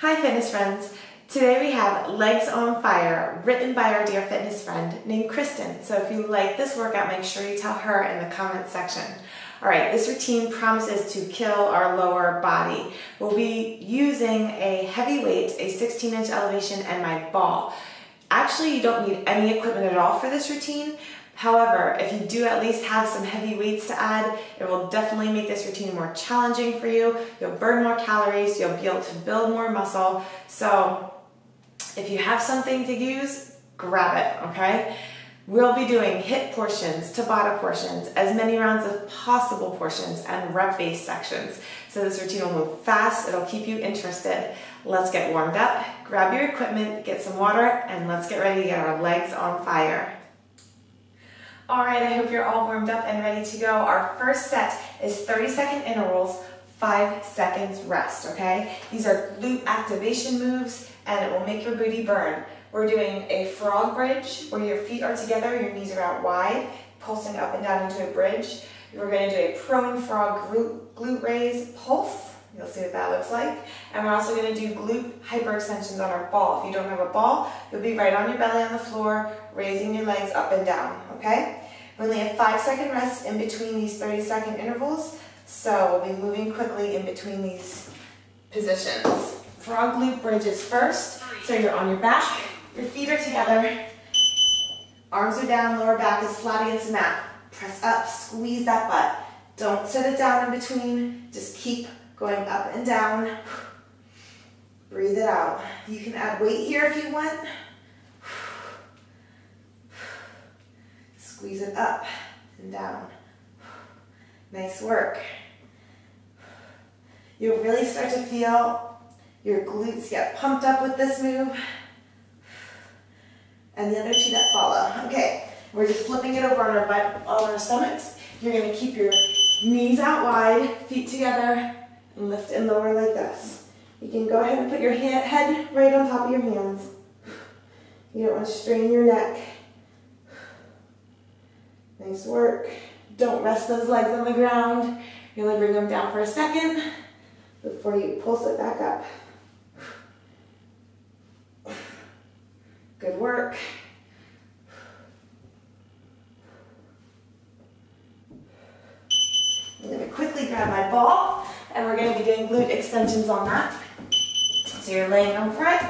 Hi fitness friends, today we have Legs on Fire written by our dear fitness friend named Kristen. So if you like this workout, make sure you tell her in the comments section. Alright, this routine promises to kill our lower body. We'll be using a heavy weight, a 16-inch elevation, and my ball. Actually, you don't need any equipment at all for this routine. However, if you do at least have some heavy weights to add, it will definitely make this routine more challenging for you. You'll burn more calories, you'll be able to build more muscle. So if you have something to use, grab it, okay? We'll be doing HIIT portions, Tabata portions, as many rounds as possible portions, and rep-based sections. So this routine will move fast, it'll keep you interested. Let's get warmed up, grab your equipment, get some water, and let's get ready to get our legs on fire. Alright, I hope you're all warmed up and ready to go. Our first set is 30-second intervals, 5 seconds rest, okay? These are glute activation moves and it will make your booty burn. We're doing a frog bridge where your feet are together, your knees are out wide, pulsing up and down into a bridge. We're going to do a prone frog glute raise pulse. You'll see what that looks like. And we're also going to do glute hyperextensions on our ball. If you don't have a ball, you'll be right on your belly on the floor, raising your legs up and down, okay? We only have 5-second rest in between these 30-second intervals, so we'll be moving quickly in between these positions. Frog glute bridges first, so you're on your back, your feet are together, arms are down, lower back is flat against the mat. Press up, squeeze that butt. Don't set it down in between, just keep going up and down. Breathe it out. You can add weight here if you want. Squeeze it up and down. Nice work. You'll really start to feel your glutes get pumped up with this move. And the other two that follow. Okay, we're just flipping it over on our butt, on our stomachs. You're gonna keep your knees out wide, feet together, and lift and lower like this. You can go ahead and put your head right on top of your hands. You don't want to strain your neck. Nice work. Don't rest those legs on the ground. You only bring them down for a second before you pulse it back up. Good work. I'm going to quickly grab my ball. And we're going to be doing glute extensions on that. So you're laying over it,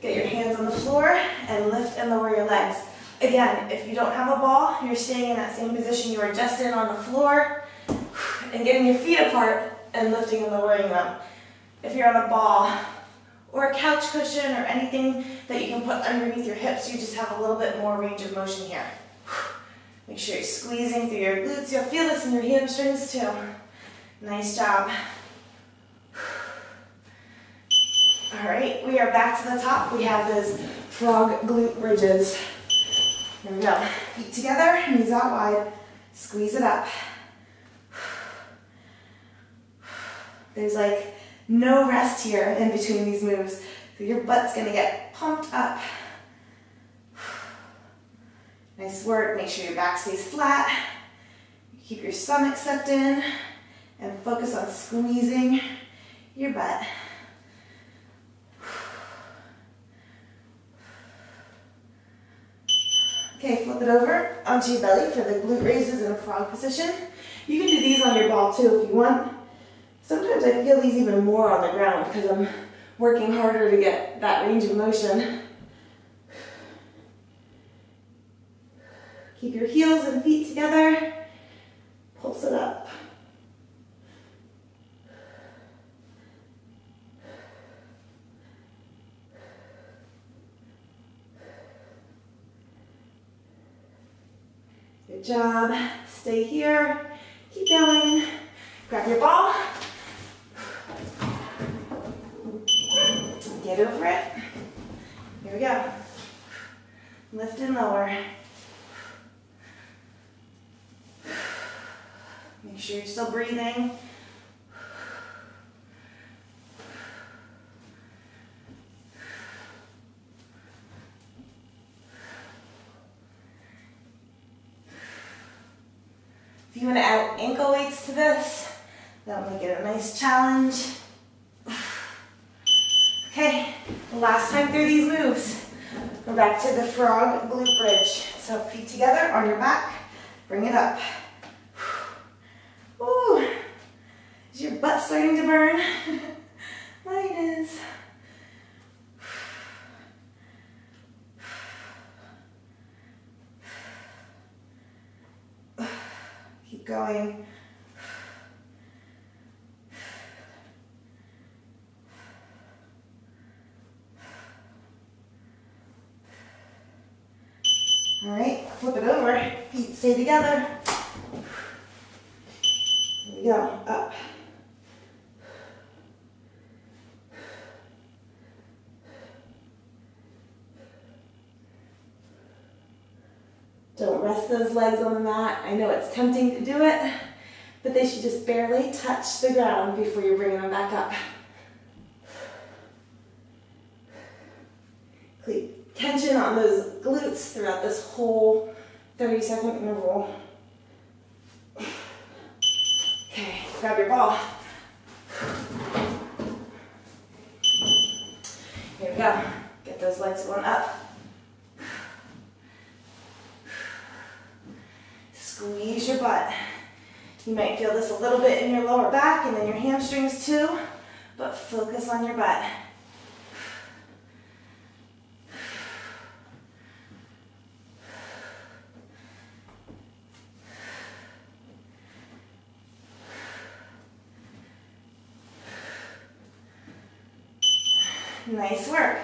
get your hands on the floor, and lift and lower your legs. Again, if you don't have a ball, you're staying in that same position you were just in on the floor, and getting your feet apart and lifting and lowering them. If you're on a ball or a couch cushion or anything that you can put underneath your hips, you just have a little bit more range of motion here. Make sure you're squeezing through your glutes. You'll feel this in your hamstrings too. Nice job. All right, we are back to the top. We have those frog glute bridges. Here we go. Feet together, knees out wide. Squeeze it up. There's like no rest here in between these moves. So your butt's gonna get pumped up. Nice work. Make sure your back stays flat. Keep your stomach sucked in and focus on squeezing your butt. Okay, flip it over onto your belly for the glute raises in a frog position. You can do these on your ball too if you want. Sometimes I feel these even more on the ground because I'm working harder to get that range of motion. Keep your heels and feet together. Pulse it up. Good job. Stay here. Keep going. Grab your ball. Get over it. Here we go. Lift and lower. Make sure you're still breathing. If you want to add ankle weights to this, that'll make it a nice challenge. Okay, last time through these moves. We're back to the frog glute bridge. So feet together on your back, bring it up. Ooh, is your butt starting to burn? Mine is. Keep going. All right, flip it over, feet stay together. Here we go, up. Don't rest those legs on the mat. I know it's tempting to do it, but they should just barely touch the ground before you're bringing them back up. Keep tension on those glutes throughout this whole 30-second interval. Okay, grab your ball. Here we go. Get those legs going up. Squeeze your butt. You might feel this a little bit in your lower back and then your hamstrings too, but focus on your butt. Nice work.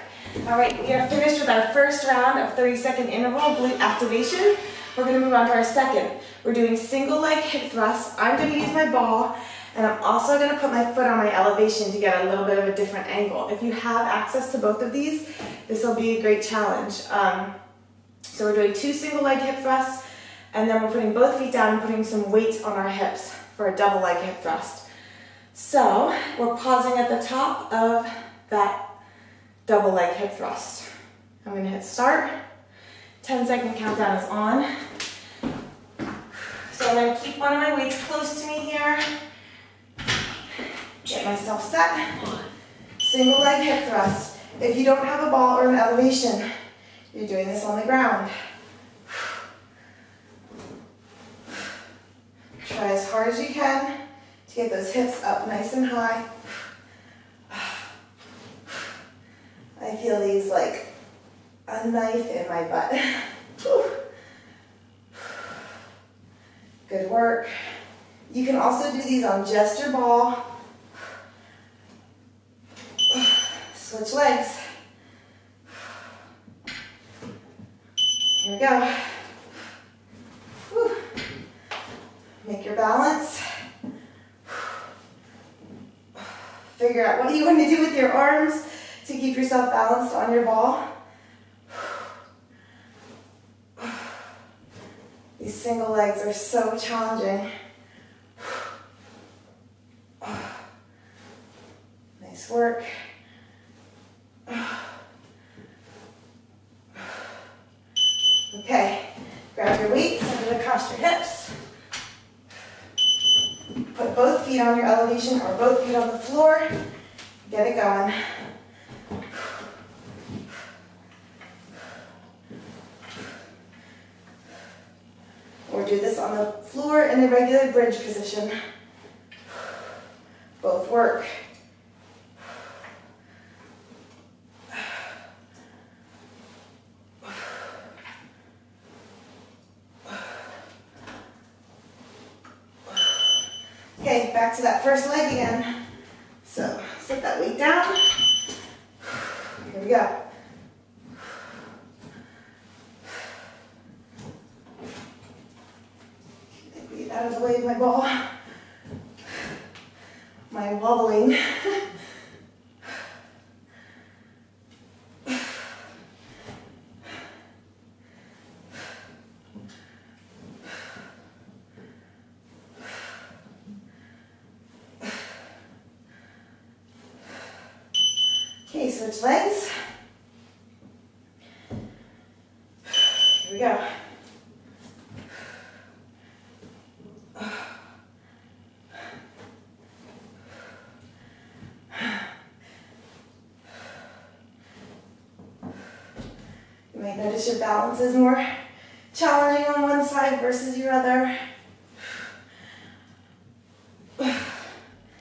All right, we are finished with our first round of 30-second interval glute activation. We're going to move on to our second. We're doing single leg hip thrusts. I'm going to use my ball, and I'm also going to put my foot on my elevation to get a little bit of a different angle. If you have access to both of these, this will be a great challenge. So we're doing two single leg hip thrusts, and then we're putting both feet down and putting some weight on our hips for a double leg hip thrust. So we're pausing at the top of that double leg hip thrust. I'm going to hit start. 10-second countdown is on. So I'm going to keep one of my weights close to me here. Get myself set. Single leg hip thrust. If you don't have a ball or an elevation, you're doing this on the ground. Try as hard as you can to get those hips up nice and high. I feel these like a knife in my butt. Good work. You can also do these on just your ball. Switch legs. Here we go. Make your balance. Figure out what you want to do with your arms to keep yourself balanced on your ball. These single legs are so challenging. Nice work. Okay, grab your weights, set it across your hips. Put both feet on your elevation or both feet on the floor. Get it going. Or do this on the floor in a regular bridge position. Both work. Okay, back to that first leg again. So set that weight down. Here we go. Out of the way of my ball, my wobbling. Okay, switch legs. Here we go. may notice your balance is more challenging on one side versus your other.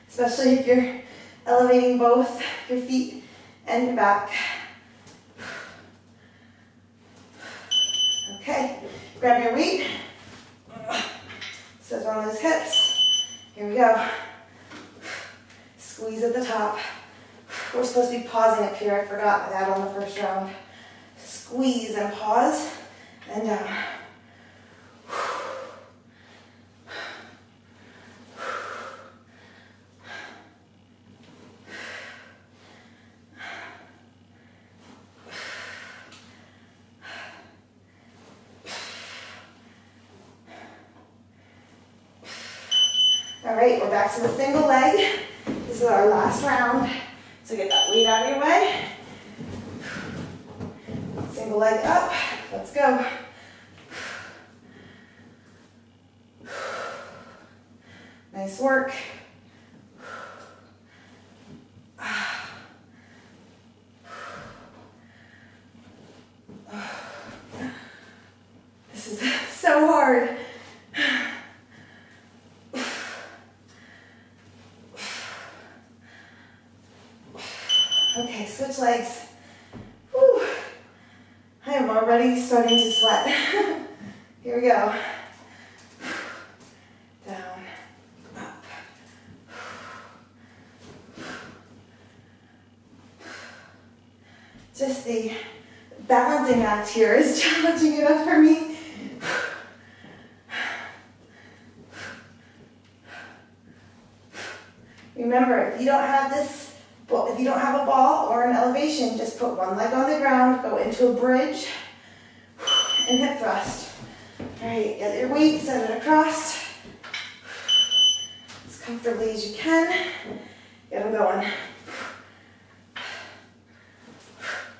Especially if you're elevating both your feet and your back. Okay, grab your weight, sit on those hips, here we go. Squeeze at the top. We're supposed to be pausing up here, I forgot that on the first round. Squeeze and pause, and down. All right, we're back to the single leg. This is our last round. So get that weight out of your way. Single leg up, let's go. Nice work. This is so hard. Okay, switch legs. Whew. I am already starting to sweat. Here we go. Down, up. Just the balancing act here is challenging enough for me. Remember, if you don't have this, well, if you don't have a ball or an elevation, just put one leg on the ground, go into a bridge, and hip thrust. All right, get your weight, send it across as comfortably as you can. Get them going.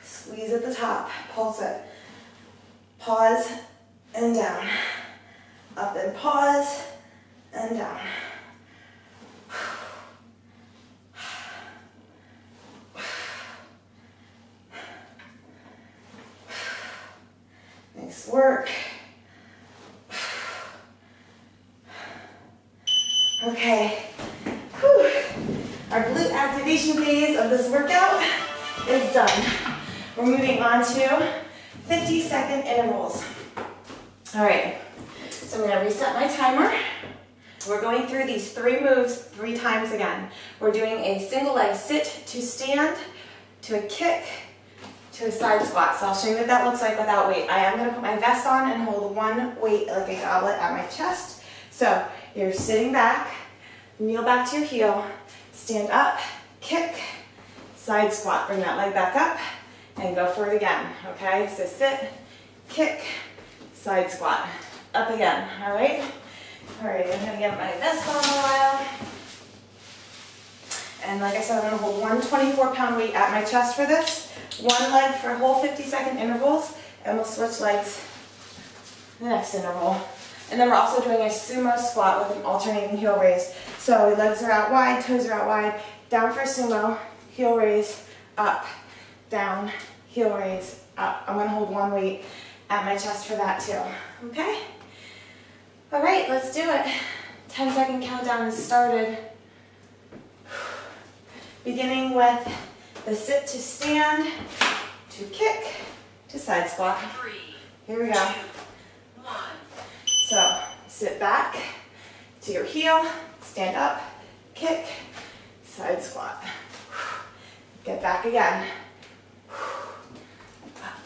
Squeeze at the top, pulse it. Pause and down. Up and pause and down. Nice work. Okay. Whew. Our glute activation phase of this workout is done. We're moving on to 50-second intervals. All right. So I'm going to reset my timer. We're going through these three moves three times again. We're doing a single leg sit to stand, to a kick, to a side squat. So I'll show you what that looks like without weight. I am going to put my vest on and hold one weight like a goblet at my chest. So you're sitting back, kneel back to your heel, stand up, kick, side squat. Bring that leg back up and go for it again. Okay, so sit, kick, side squat. Up again, all right? All right, I'm going to get my vest on a while. And like I said, I'm going to hold one 24-pound weight at my chest for this. One leg for whole 50-second intervals, and we'll switch legs the next interval. And then we're also doing a sumo squat with an alternating heel raise. So legs are out wide, toes are out wide, down for sumo, heel raise, up, down, heel raise, up. I'm gonna hold one weight at my chest for that too, okay? All right, let's do it. 10-second countdown is started. Beginning with the sit to stand, to kick, to side squat. Here we go. So sit back to your heel, stand up, kick, side squat. Get back again. Up,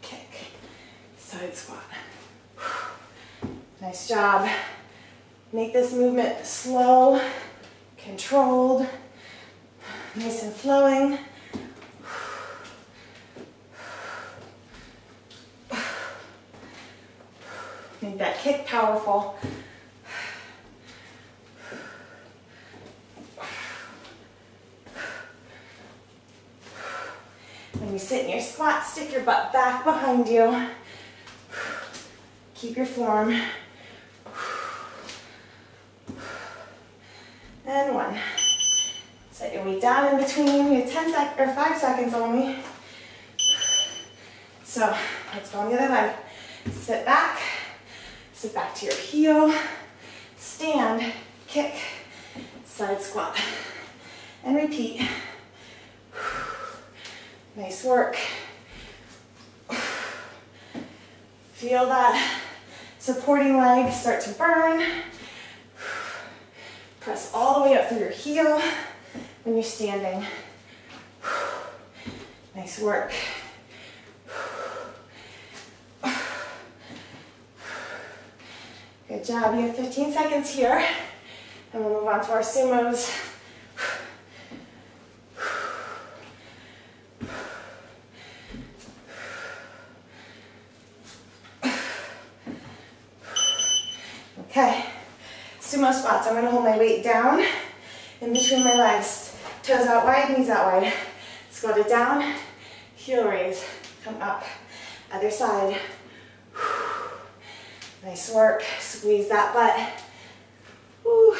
kick, side squat. Nice job. Make this movement slow, controlled, nice and flowing. Make that kick powerful. When you sit in your squat, stick your butt back behind you. Keep your form. And one. Set your weight down in between. You have 5 seconds only. So let's go on the other leg. Sit back to your heel, stand, kick, side squat, and repeat. Nice work. Feel that supporting leg start to burn. Press all the way up through your heel when you're standing. Nice work. Good job. You have 15 seconds here, and we'll move on to our sumos. Okay, sumo squats. I'm going to hold my weight down in between my legs. Toes out wide, knees out wide. Let's go to down, heel raise, come up, other side. Nice work. Squeeze that butt. Woo.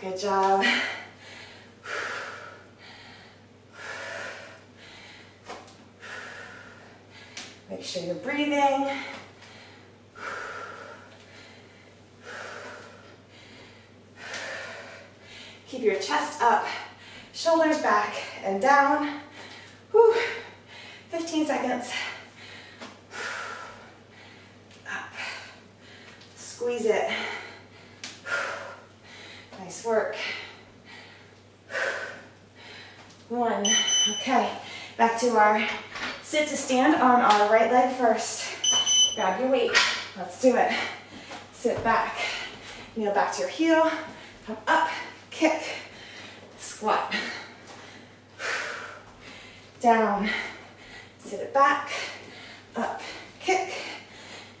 Good job. Make sure you're breathing. Keep your chest up, shoulders back and down. Woo. 15 seconds. Up. Squeeze it. Nice work. One. Okay. Back to our sit to stand on our right leg first. Grab your weight. Let's do it. Sit back. Kneel back to your heel. Come up. Kick, squat, down, sit it back, up, kick,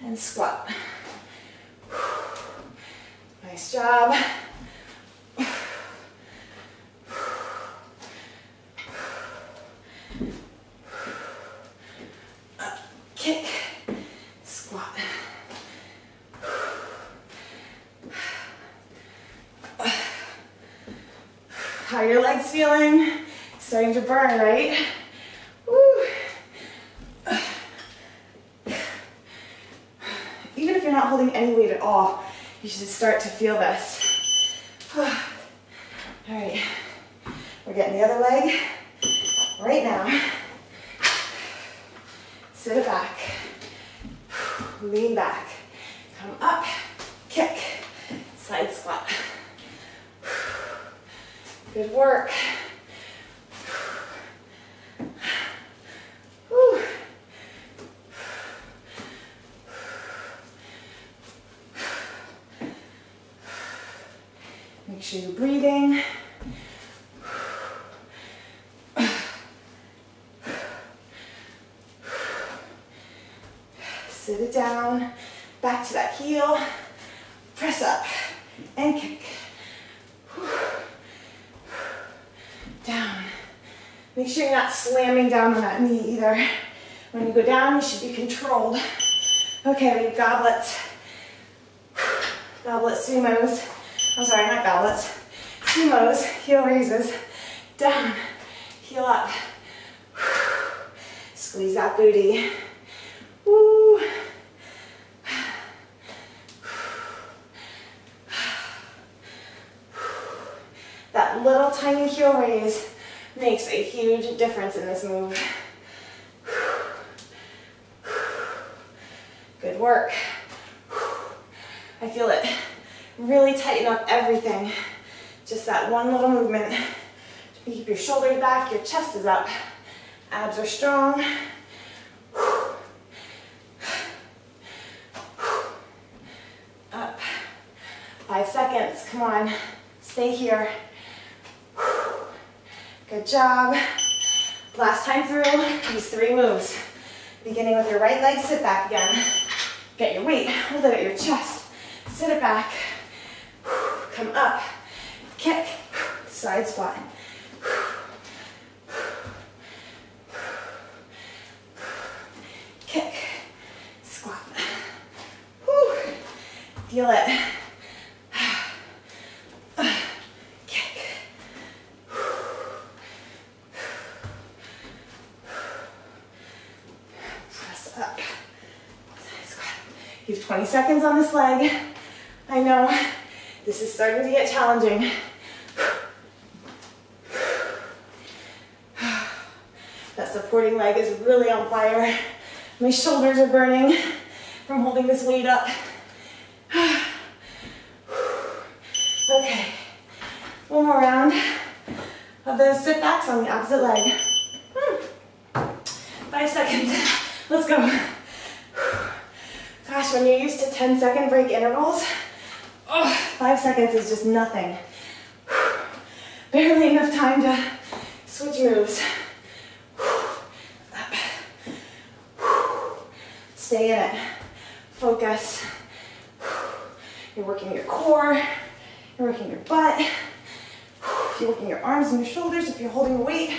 and squat. Nice job. Up, kick, squat. How are your legs feeling? Starting to burn, right? Woo. Even if you're not holding any weight at all, you should start to feel this. All right, we're getting the other leg right now. Sit it back, lean back, come up, kick, side squat. Good work. Whew. Make sure you're breathing. Sit it down, back to that heel, press up, and kick. Down. Make sure you're not slamming down on that knee either. When you go down, you should be controlled. Okay, we have goblets. Goblet sumos. I'm sorry, not goblets. Sumos, heel raises. Down, heel up. Squeeze that booty. Woo. That little tiny heel raise makes a huge difference in this move. Good work. I feel it really tighten up everything. Just that one little movement. Keep your shoulders back, your chest is up, abs are strong. Up. 5 seconds, come on, stay here. Good job. Last time through, these 3 moves. Beginning with your right leg, sit back again. Get your weight, hold it at your chest. Sit it back. Come up. Kick. Side squat. Kick. Squat. Whew. Feel it. We have 20 seconds on this leg. I know this is starting to get challenging. That supporting leg is really on fire. My shoulders are burning from holding this weight up. Okay, one more round of those sit backs on the opposite leg. 5 seconds, let's go. Gosh, when you're used to 10-second break intervals, 5 seconds is just nothing. Barely enough time to switch moves. Stay in it, focus. You're working your core, you're working your butt, you're working your arms and your shoulders if you're holding a weight.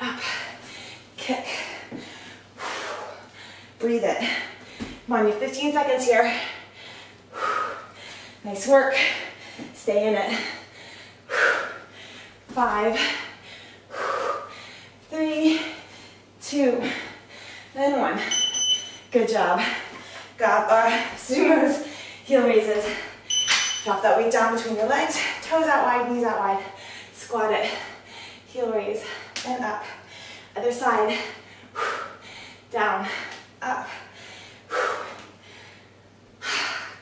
Up, kick, breathe it. Come on, you have 15 seconds here. Nice work, stay in it. 5, 3, 2, and 1. Good job. Got bar, sumos, heel raises. Drop that weight down between your legs. Toes out wide, knees out wide. Squat it. Heel raise, and up. Other side. Down, up.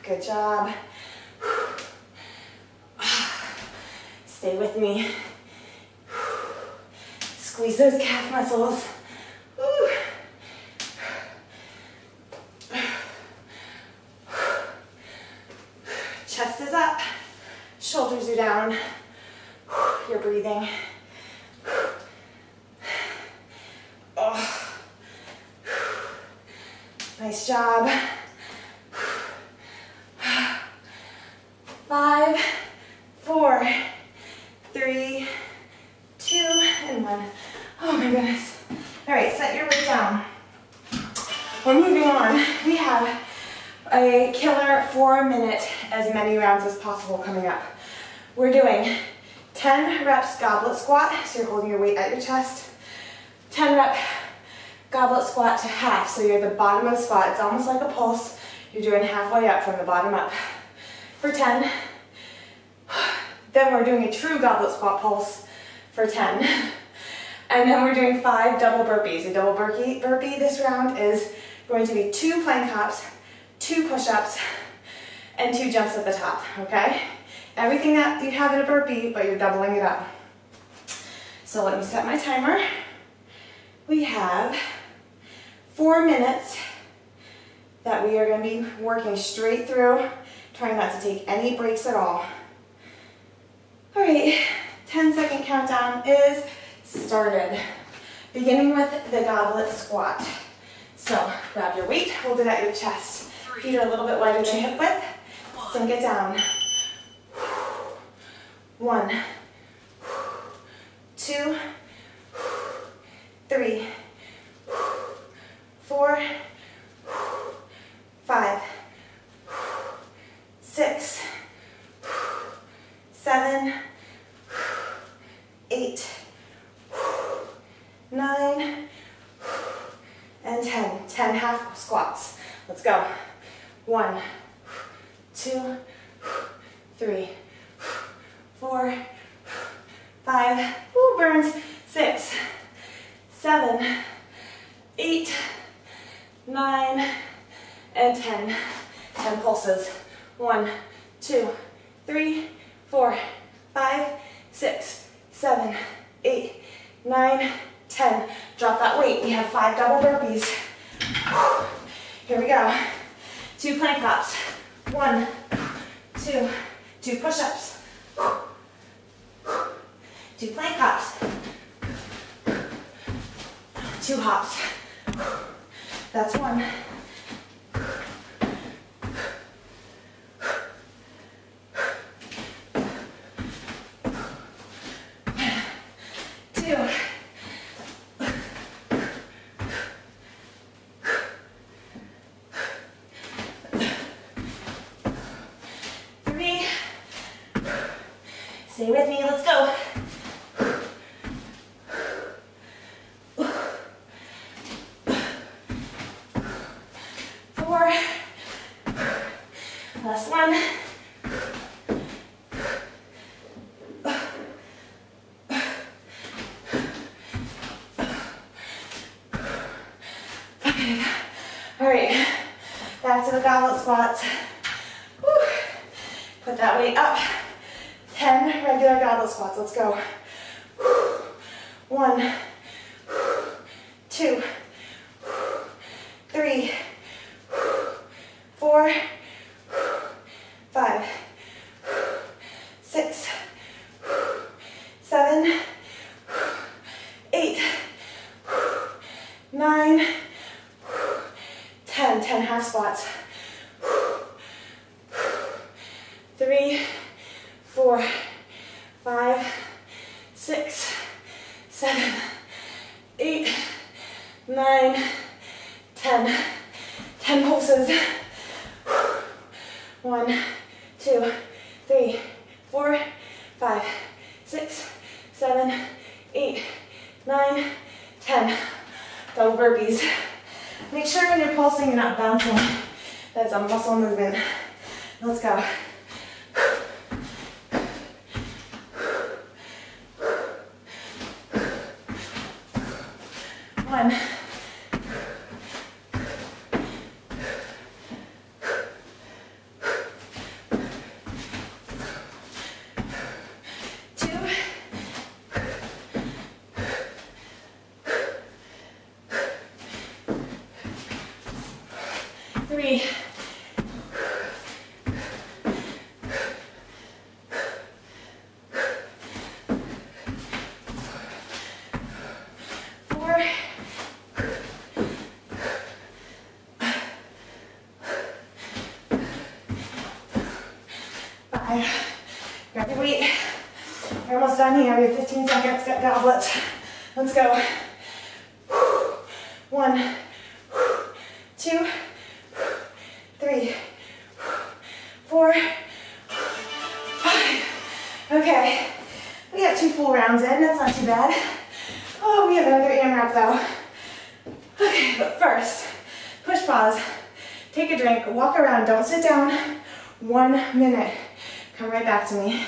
Good job. Stay with me. Squeeze those calf muscles. Chest is up, shoulders are down, you're breathing. Oh. Nice job. 5, 4, 3, 2, and 1. Oh my goodness. All right, set your weight down. We're moving on. We have a killer 4 minute, as many rounds as possible coming up. We're doing 10 reps goblet squat, so you're holding your weight at your chest. 10 rep goblet squat to half, so you're at the bottom of the squat. It's almost like a pulse. You're doing halfway up from the bottom up for 10. Then we're doing a true goblet squat pulse for 10. And then we're doing 5 double burpees. A double burpee this round is going to be 2 plank hops, 2 push-ups, and 2 jumps at the top, okay? Everything that you have in a burpee, but you're doubling it up. So let me set my timer. We have 4 minutes that we are gonna be working straight through, trying not to take any breaks at all. All right, 10-second countdown is started. Beginning with the goblet squat. So grab your weight, hold it at your chest. Feet are a little bit wider than hip width. Sink it down. 1, 2, 3, 4, 5, 6, 7, 8, 9, and 10. 10 half squats. Let's go. 1, 2, 3, 4, 5, ooh, burns, 6, 7, 8, 9, and 10. 10 pulses. 1, 2, 3, 4, 5, 6, 7, 8, 9, 10. Drop that weight. We have 5 double burpees. Here we go. 2 plank hops. 1, 2, 2 push-ups. 2 plank hops. 2 hops. That's 1. 3. Stay with me, let's go. 4, to the goblet squats. Woo. Put that weight up. 10 regular goblet squats. Let's go. Woo. 1, 2, 3, 4, 5, 6, 7, 8, 9, 10, 10 half squats. 3, 4, 5, 6, 7, 8, 9, 10. 10 pulses. 1, 2, 3, 4, 5, 6, 7, 8, 9, 10. Double burpees. Make sure when you're pulsing you're not bouncing. That's a muscle movement. Let's go. Grab your weight. You're almost done here. We have 15 seconds. Got goblets. Let's go. 1, 2, 3, 4, 5. Okay. We got 2 full rounds in. That's not too bad. Oh, we have another AMRAP though. Okay, but first, push pause. Take a drink. Walk around. Don't sit down. 1 minute. Come right back to me.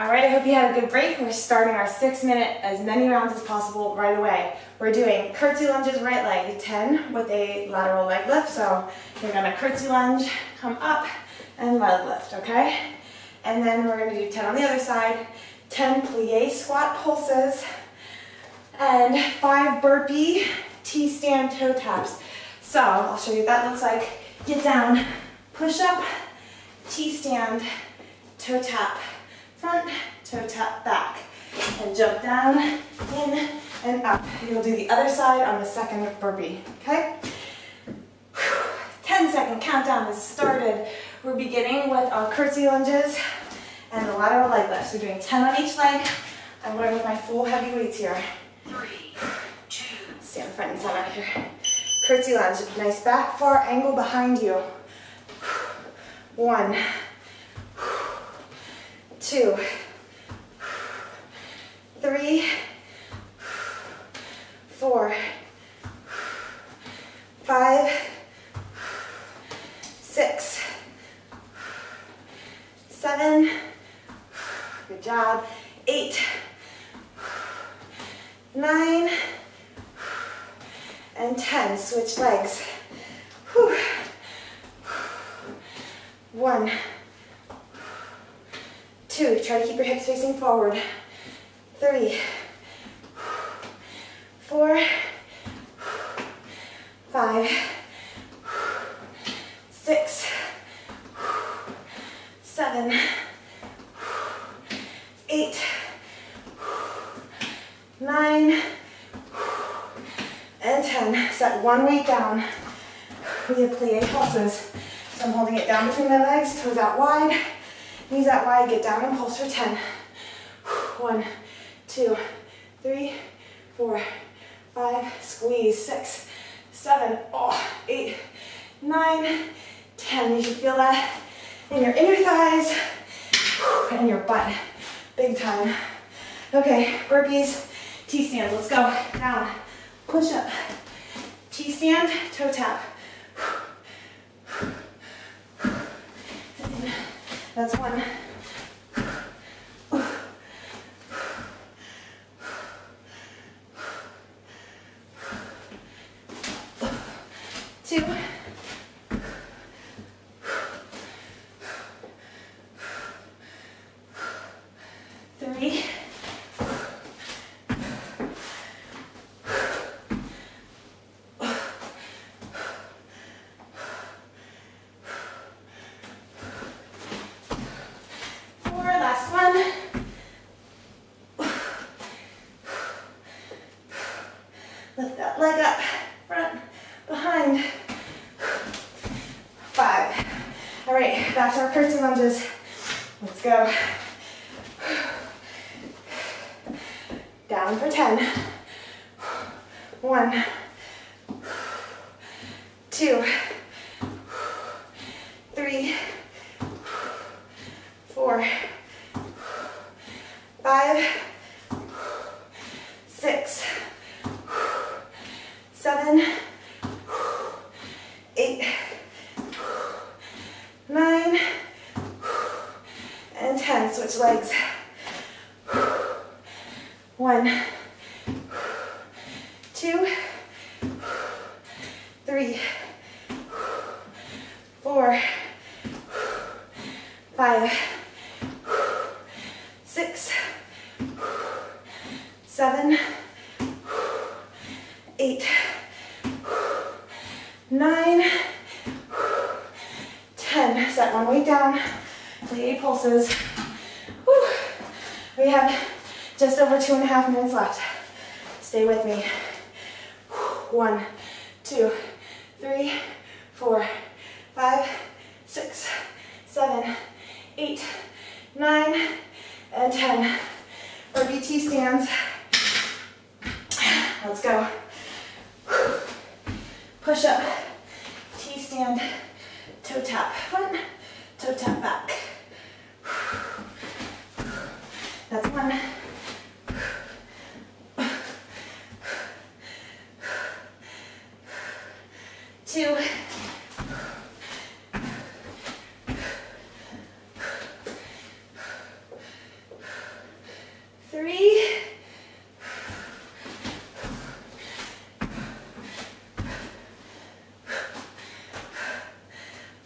All right, I hope you had a good break. We're starting our 6 minute, as many rounds as possible right away. We're doing curtsy lunges, right leg, 10 with a lateral leg lift. So you're gonna curtsy lunge, come up, and leg lift, okay? And then we're gonna do 10 on the other side, 10 plie squat pulses, and 5 burpee T-stand toe taps. So I'll show you what that looks like. Get down, push up, T-stand, toe tap front, toe tap back, and jump down, in, and up. You'll do the other side on the second burpee, okay? 10-second countdown is started. We're beginning with our curtsy lunges and the lateral leg lifts. We're doing 10 on each leg. I'm going with my full heavy weights here. 3, 2, stand front and center here. Curtsy lunge, nice back far angle behind you. 1, 2, 3, 4, 5, 6, 7, good job, 8, 9, and 10, switch legs. Whew. 1, 2, try to keep your hips facing forward. 3, 4, 5, 6, 7, 8, 9, and 10. Set one weight down. We have plie pulses. So I'm holding it down between my legs, toes out wide. Knees out wide, get down and pulse for 10. 1, 2, 3, 4, 5, squeeze, 6, 7, 8, 9, 10. You should feel that in your inner thighs and your butt, big time. Okay, burpees, T-stand, let's go. Down, push up, T-stand, toe tap. That's 1. 2. Lift that leg up, front, behind. 5. All right, that's our curtsy lunges. Let's go. Down for 10. 1, 2, 3, 4, 5, 6, 7, 8, 9, and 10. Switch legs. 1, 2, 3, 4, 5, 6, 7, 8, 9, 10. Set one weight down to 8 pulses. Whew. We have just over 2.5 minutes left. Stay with me. 1, 2, 3, 4, 5, 6, 7, 8, 9, and 10. Our BT stands. Let's go. Push up, T stand, toe tap front, toe tap back. That's 1. 2. 3.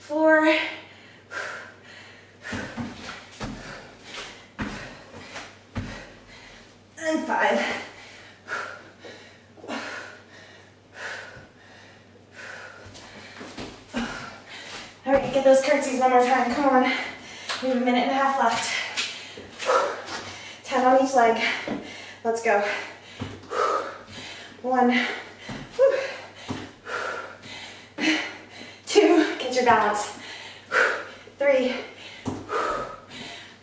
4 and 5. All right, get those curtsies one more time. Come on. We have 1.5 minutes left. 10 on each leg. Let's go. 1, 2, get your balance. 3,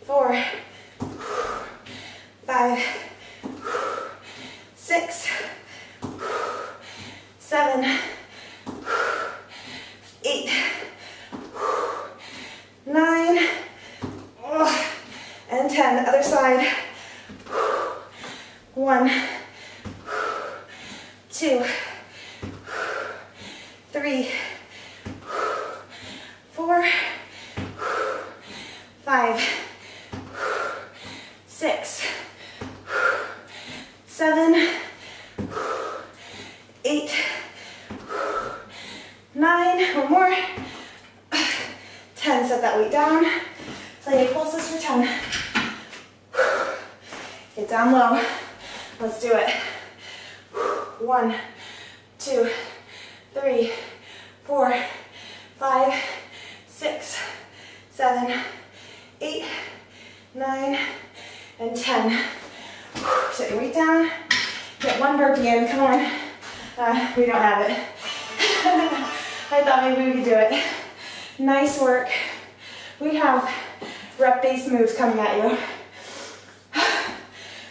4, 5, 6, 7, 8, 9, and 10. Other side. 1, 2, 3, 4, 5, 6, 7, 8, 9. One more. 10. Set that weight down. Play 8 pulses for 10. Get down low. Let's do it. 1, 2, 3, 4, 5, 6, 7, 8, 9, and 10. Set your weight down. Get one burpee in. Come on. We don't have it. I thought maybe we could do it. Nice work. We have rep-based moves coming at you.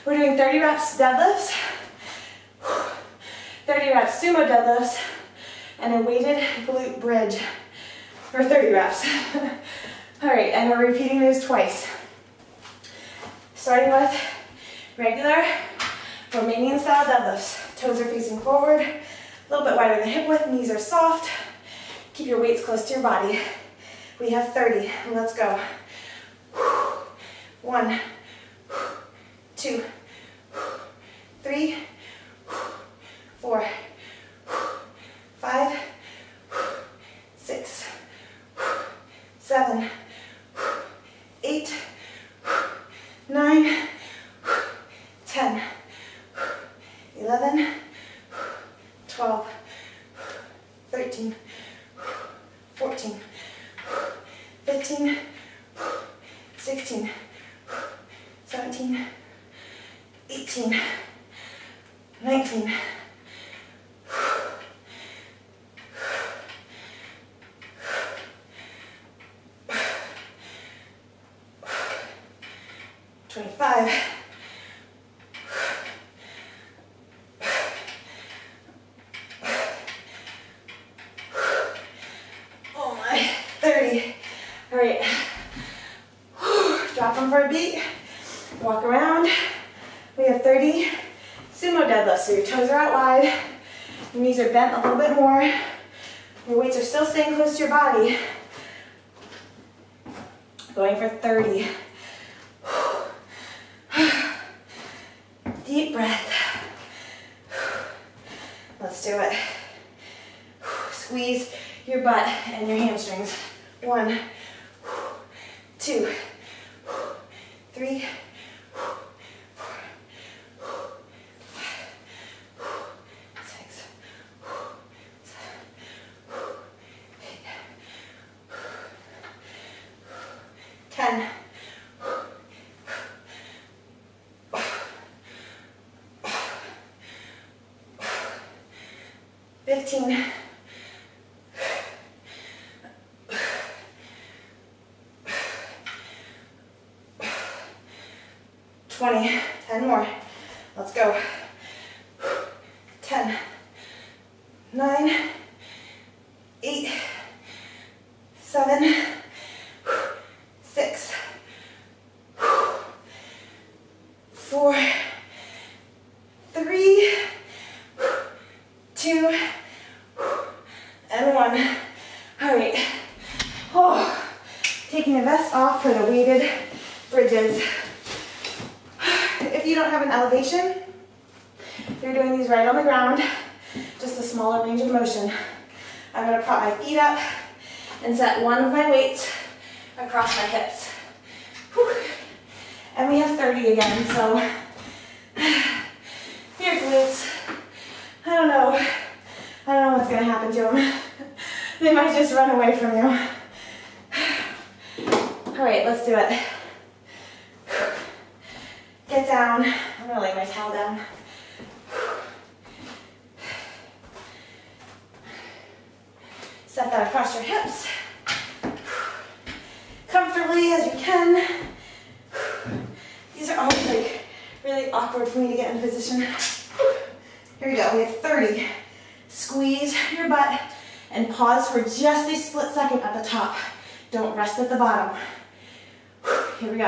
We're doing 30 reps deadlifts, 30 reps sumo deadlifts, and a weighted glute bridge for 30 reps. All right, and we're repeating those twice. Starting with regular Romanian style deadlifts. Toes are facing forward, a little bit wider than hip width, knees are soft. Keep your weights close to your body. We have 30. Let's go. 1, 2, 3, 4, 5, 6, 7, 8, 9, 10, 11, 12, 13, 14, 15, 16, 17, 18, 19, down for a beat, walk around. We have 30 sumo deadlifts, so your toes are out wide, your knees are bent a little bit more, your weights are still staying close to your body. Going for 30. Deep breath. Let's do it. Squeeze your butt and your hamstrings. 1, 2, 3, 4, 5, 6, 7, 8, 10. At the bottom. Here we go.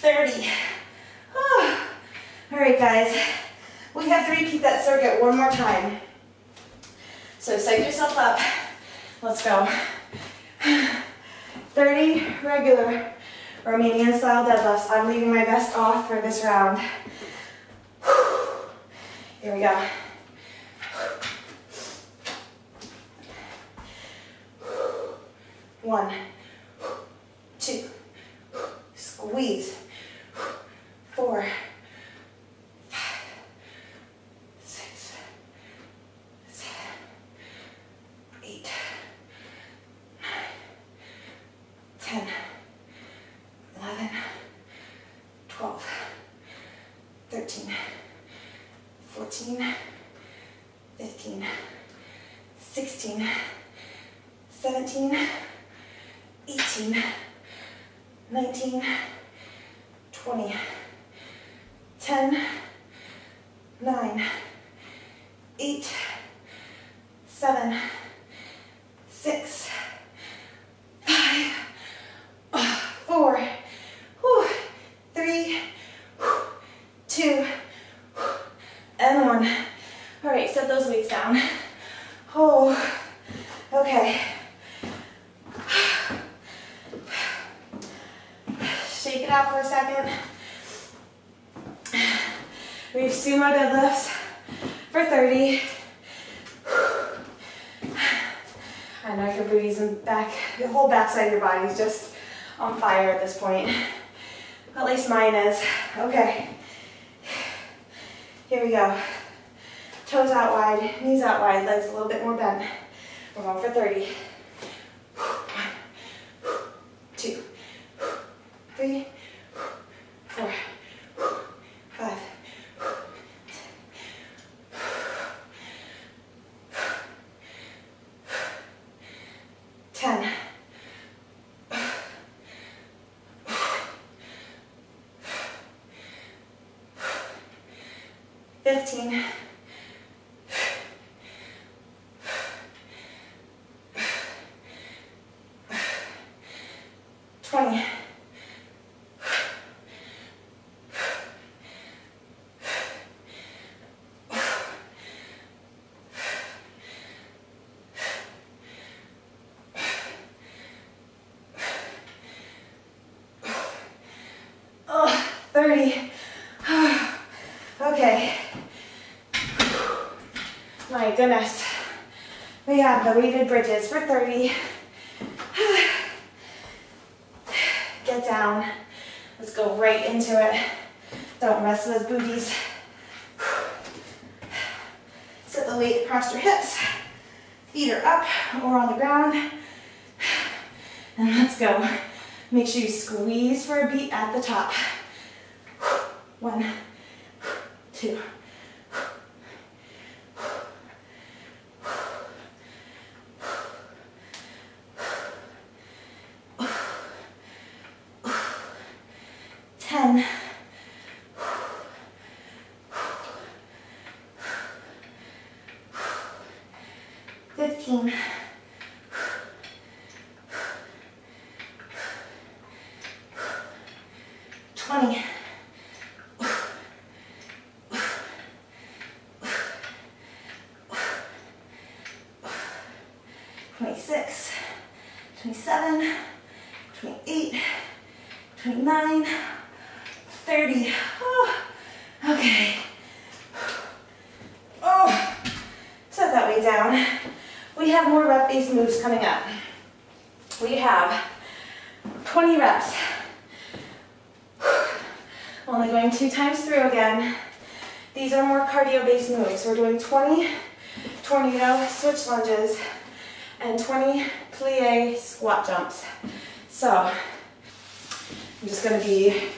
30. Oh. All right, guys, we have to repeat that circuit one more time. So psych yourself up. Let's go. 30 regular Romanian style deadlifts. I'm leaving my vest off for this round. Here we go. Your body's just on fire at this point. At least mine is. Okay. Here we go. Toes out wide, knees out wide, legs a little bit more bent. We're going for 30. 1, 2, 3, 4, 5, 10. 15. 20. 30. Okay. My goodness. We have the weighted bridges for 30. Get down. Let's go right into it. Don't rest those booties. Sit the weight across your hips. Feet are up or on the ground. And let's go. Make sure you squeeze for a beat at the top. 1, 2, 10. 15. 20. 26, 27, 28, 29, 30. Oh, okay. Oh, set that way down. We have more rep-based moves coming up. We have 20 reps. Only going 2 times through again. These are more cardio-based moves. We're doing 20 tornado switch lunges and 20 plie squat jumps. So, I'm just gonna be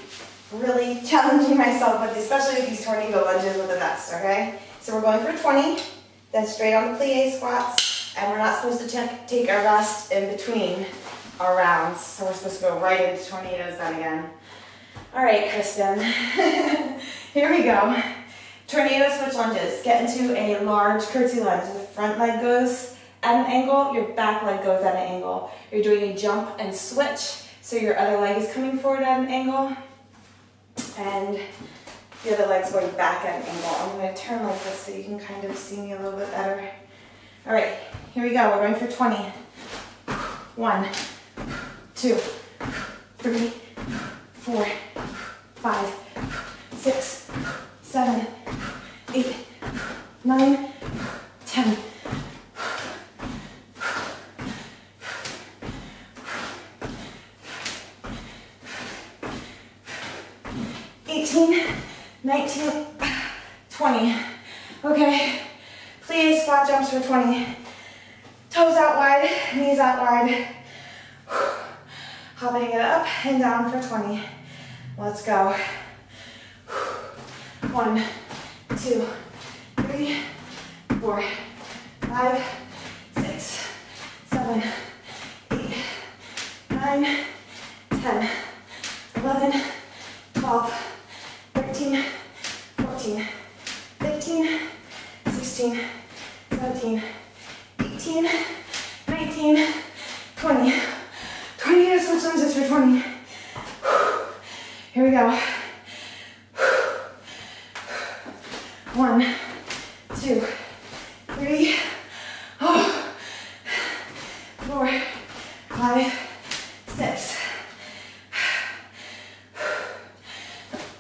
really challenging myself with, especially with these tornado lunges with a vest, okay? So we're going for 20, then straight on the plie squats, and we're not supposed to take our rest in between our rounds. So we're supposed to go right into tornadoes then again. All right, Kristen, here we go. Tornado switch lunges. Get into a large curtsy lunge. The front leg goes at an angle, your back leg goes at an angle. You're doing a jump and switch, so your other leg is coming forward at an angle, and the other leg's going back at an angle. I'm going to turn like this so you can kind of see me a little bit better. All right, here we go. We're going for 20. 1, 2, 3, 4, 5, 6, 7, 8, 9, 10. 18, 19, 20. Okay, plie squat jumps for 20. Toes out wide, knees out wide. Hopping it up and down for 20. Let's go. 1, 2, 3, 4, 5, 6, 7, 8, 9, 10, 11, 12. 13, 14, 15, 16, 17, 18, 19, 20. 20 switch lunges for 20. Here we go. 1, 2, 3, 4, 5, 6,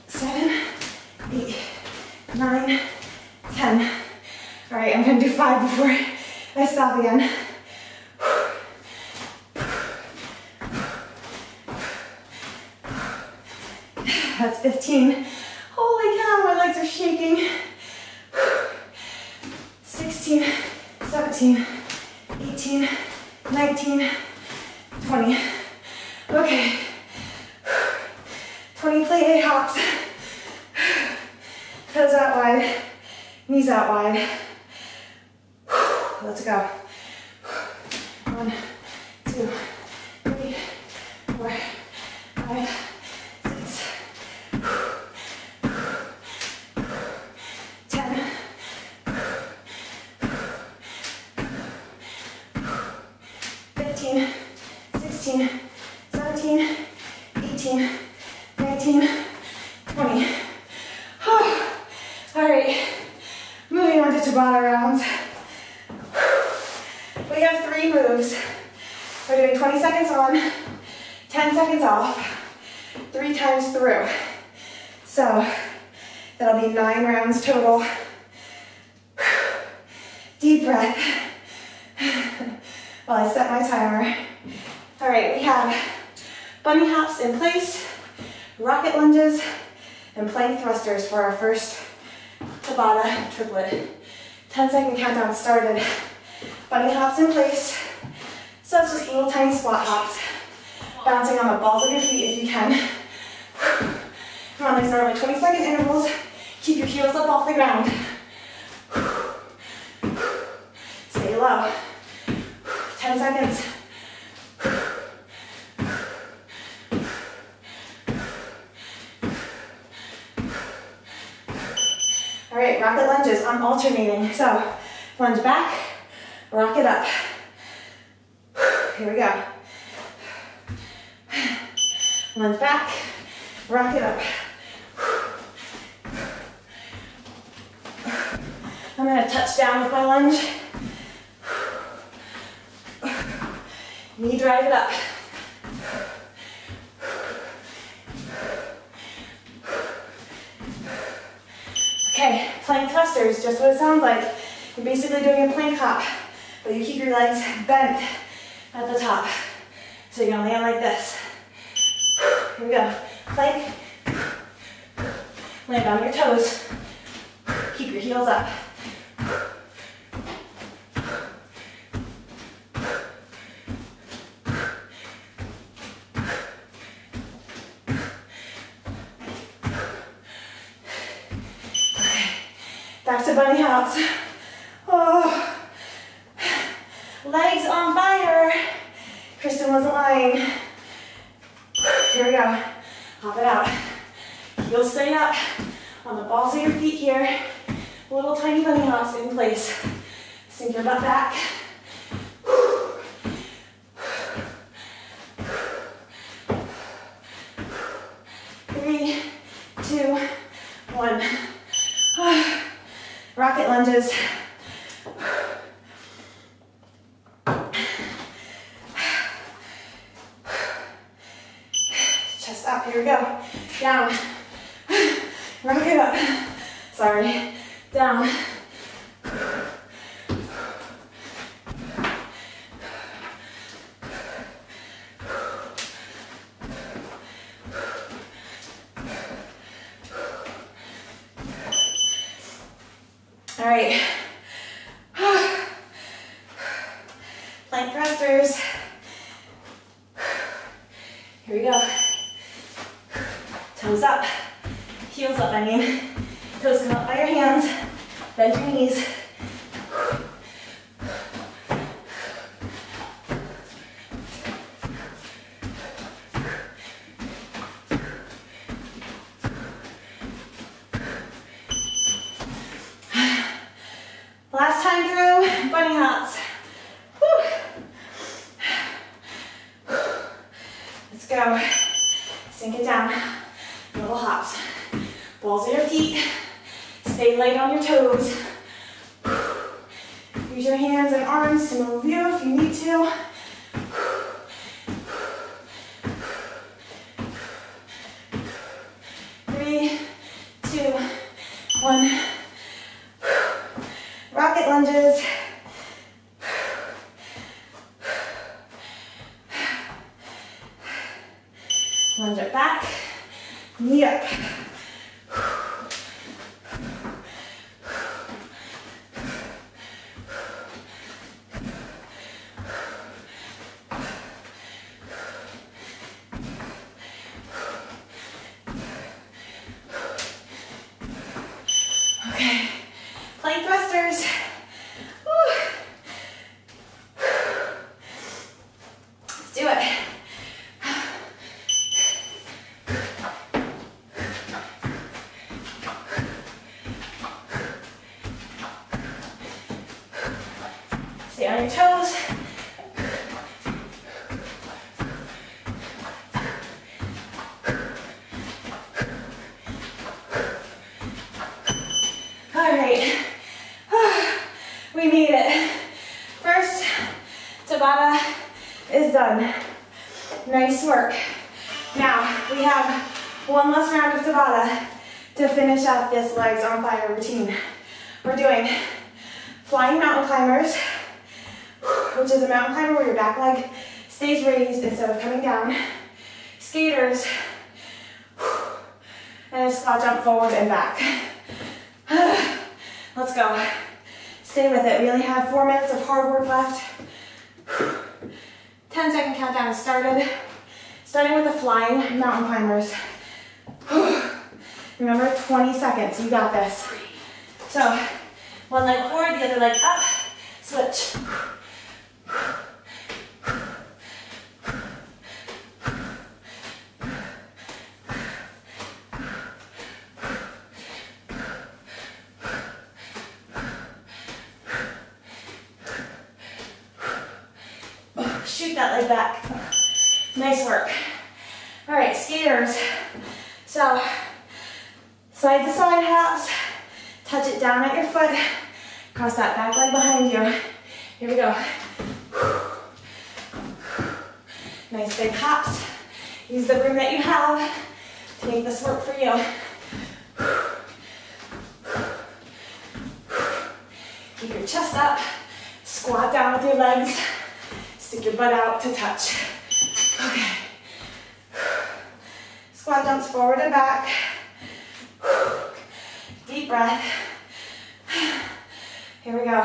7, 8, 9, 10. All right, I'm going to do 5 before I stop again. that's 15. Holy cow, my legs are shaking. 16, 17, 18, 19, 20. Okay. 20 plate eight hops. Toes out wide, knees out wide. Let's go. 1, 2, 3, 4, 5, 6. 10. 15, 16, 17, 18, 19, 20. All right, moving on to Tabata rounds. We have 3 moves. We're doing 20 seconds on, 10 seconds off, 3 times through. So that'll be 9 rounds total. Deep breath while I set my timer. All right, we have bunny hops in place, rocket lunges, and plank thrusters for our first Tabata triplet. 10-second countdown started. Bunny hops in place. So it's just little tiny squat hops, bouncing on the balls of your feet if you can. Come on, these are my 20-second intervals. Keep your heels up off the ground. Stay low. 10 seconds. All right, rocket lunges. I'm alternating. So lunge back, rock it up. Here we go. Lunge back, rock it up. I'm gonna touch down with my lunge. Knee drive it up. Okay, plank thrusters, just what it sounds like. You're basically doing a plank hop, but you keep your legs bent at the top. So you're gonna land like this. Here we go. Plank. Land on your toes. Keep your heels up. Okay. Back to bunny hops. Oh. Legs on fire. Kristen wasn't lying. Here we go. Hop it out. Heels straight up. On the balls of your feet here. Little tiny bunny hops in place. Sink your butt back. Three, two, one. Rocket lunges. Here we go. Down. Rock it up. Sorry. Down. All right. Plank thrusters. Here we go. Toes up, heels up, I mean. Toes come up by your hands, bend your knees. Last time through, bunny hops. Woo. Let's go, sink it down. Little hops. Balls of your feet. Stay light on your toes. Use your hands and arms to move you if you need to. Three, two, one. Rocket lunges. Lunge it back. Knee up. your toes. Alright, we made it. First Tabata is done. Nice work. Now we have one last round of Tabata to finish up this Legs on Fire routine. We're doing flying mountain climbers, which is a mountain climber where your back leg stays raised instead of coming down, skaters, and a squat jump forward and back. Let's go. Stay with it. We only have 4 minutes of hard work left. 10-second countdown is started. Starting with the flying mountain climbers. Remember, 20 seconds. You got this. So, one leg forward, the other leg up. Switch. Shoot that leg back. Nice work. All right, skaters. So, side to side hops. Touch it down at your foot. Cross that back leg behind you. Here we go. Nice big hops. Use the room that you have to make this work for you. Keep your chest up. Squat down with your legs. Stick your butt out to touch. Okay. Squat jumps forward and back. Deep breath. Here we go.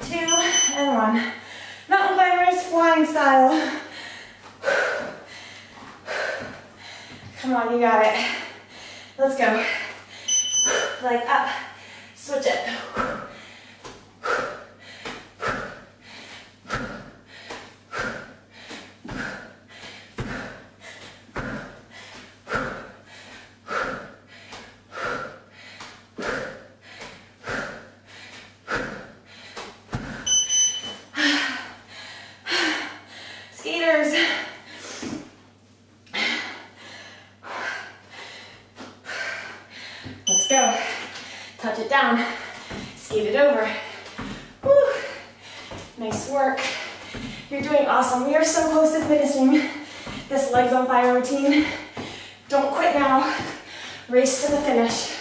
Two and one. Mountain climbers, flying style. Come on, you got it. Let's go. Leg up. Switch it. Skaters. Let's go. Touch it down. Skate it over. Woo. Nice work. You're doing awesome. We are so close to finishing this Legs on Fire routine. Don't quit now. Race to the finish.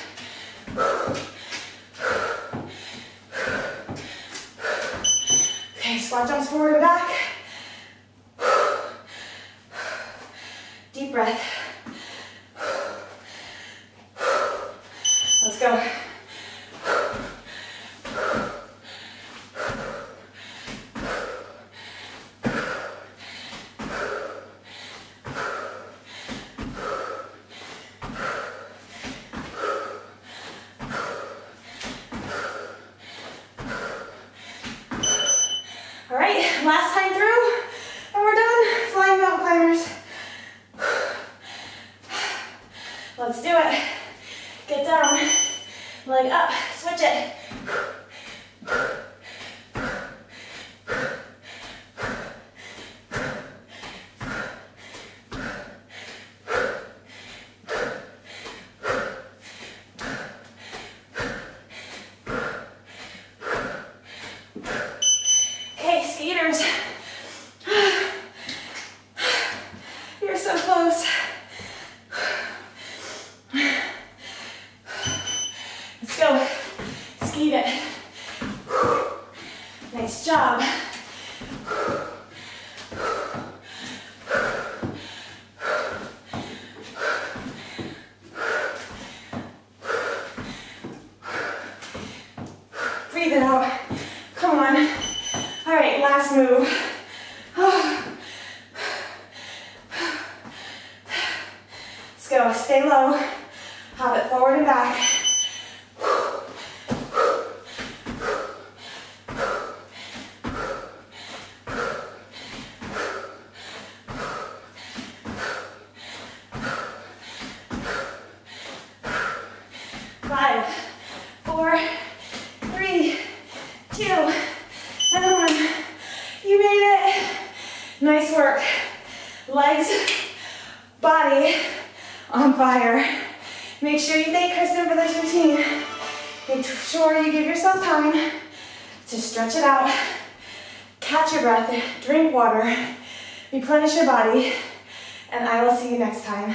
Okay, squat jumps forward and back. Deep breath. Let's go. All right, last time through, and we're done. Flying mountain climbers. Let's do it. Get down, leg up, switch it. Okay, skaters. You're so close. Let's go. Skeet it. Nice job. Breathe it out. Come on. All right, last move. Let's go. Stay low. Hop it forward and back. body on fire. Make sure you thank Kristen for this routine. Make sure you give yourself time to stretch it out, catch your breath, drink water, replenish your body, and I will see you next time.